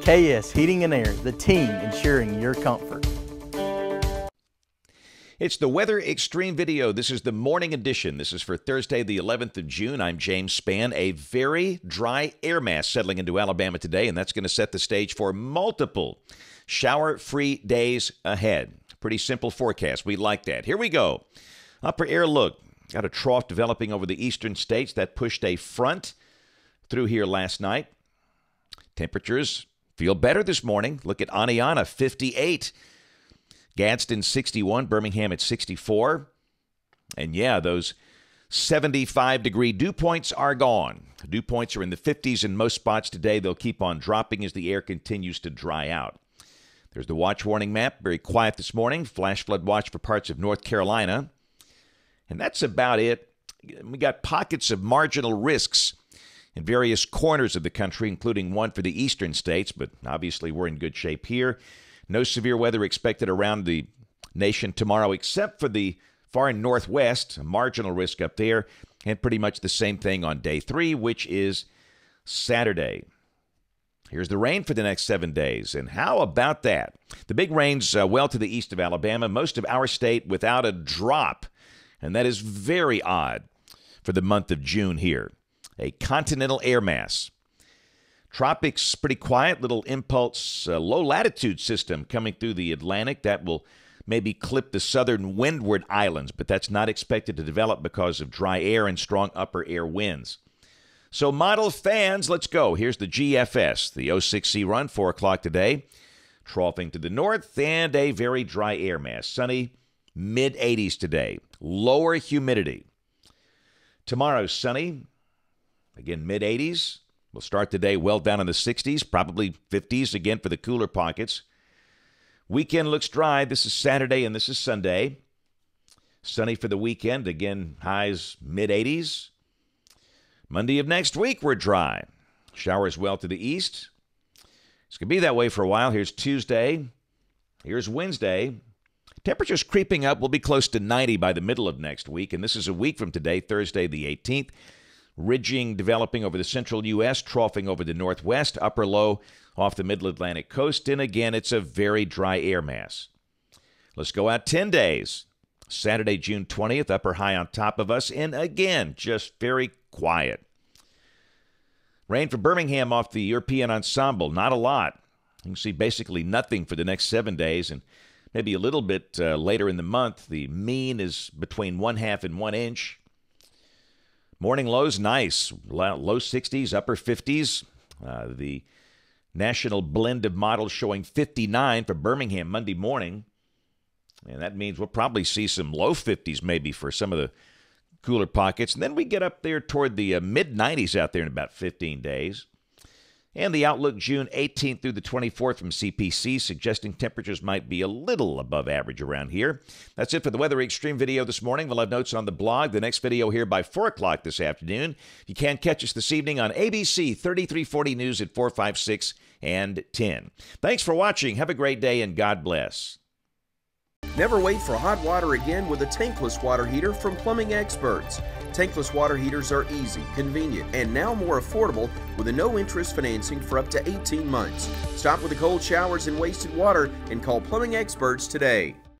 KS Heating and Air, the team ensuring your comfort. It's the Weather Extreme video. This is the morning edition. This is for Thursday, the 11th of June. I'm James Spann. A very dry air mass settling into Alabama today, and that's going to set the stage for multiple shower-free days ahead. Pretty simple forecast. We like that. Here we go. Upper air look. Got a trough developing over the eastern states that pushed a front through here last night. Temperatures feel better this morning. Look at Aniana, 58. Gadsden, 61. Birmingham at 64. And yeah, those 75-degree dew points are gone. Dew points are in the 50s in most spots today. They'll keep on dropping as the air continues to dry out. There's the watch warning map. Very quiet this morning. Flash flood watch for parts of North Carolina. And that's about it. We got pockets of marginal risks in various corners of the country, including one for the eastern states, but obviously we're in good shape here. No severe weather expected around the nation tomorrow, except for the far northwest, a marginal risk up there, and pretty much the same thing on day three, which is Saturday. Here's the rain for the next 7 days, and how about that? The big rains well to the east of Alabama, most of our state without a drop, and that is very odd for the month of June here. A continental air mass. Tropics pretty quiet, little impulse, low latitude system coming through the Atlantic that will maybe clip the southern windward islands, but that's not expected to develop because of dry air and strong upper air winds. So model fans, let's go. Here's the GFS, the 06C run, 4 o'clock today, troughing to the north, and a very dry air mass. Sunny, mid-80s today, lower humidity. Tomorrow, sunny. Again, mid-80s. We'll start the day well down in the 60s, probably 50s again for the cooler pockets. Weekend looks dry. This is Saturday and this is Sunday. Sunny for the weekend. Again, highs mid-80s. Monday of next week, we're dry. Showers well to the east. It's going to be that way for a while. Here's Tuesday. Here's Wednesday. Temperatures creeping up. We'll be close to 90 by the middle of next week. And this is a week from today, Thursday the 18th. Ridging developing over the central U.S., troughing over the northwest, upper low off the middle Atlantic coast. And again, it's a very dry air mass. Let's go out 10 days. Saturday, June 20th, upper high on top of us. And again, just very quiet. Rain for Birmingham off the European ensemble. Not a lot. You can see basically nothing for the next 7 days. And maybe a little bit later in the month, the mean is between 1/2 and 1 inch. Morning lows, nice. Low 60s, upper 50s. The national blend of models showing 59 for Birmingham Monday morning. And that means we'll probably see some low 50s maybe for some of the cooler pockets. And then we get up there toward the mid-90s out there in about 15 days. And the outlook June 18th through the 24th from CPC, suggesting temperatures might be a little above average around here. That's it for the Weather Extreme video this morning. We'll have notes on the blog. The next video here by 4 o'clock this afternoon. You can catch us this evening on ABC 33/40 News at 4, 5, 6, and 10. Thanks for watching. Have a great day, and God bless. Never wait for hot water again with a tankless water heater from Plumbing Experts. Tankless water heaters are easy, convenient, and now more affordable with a no-interest financing for up to 18 months. Stop with the cold showers and wasted water and call Plumbing Experts today.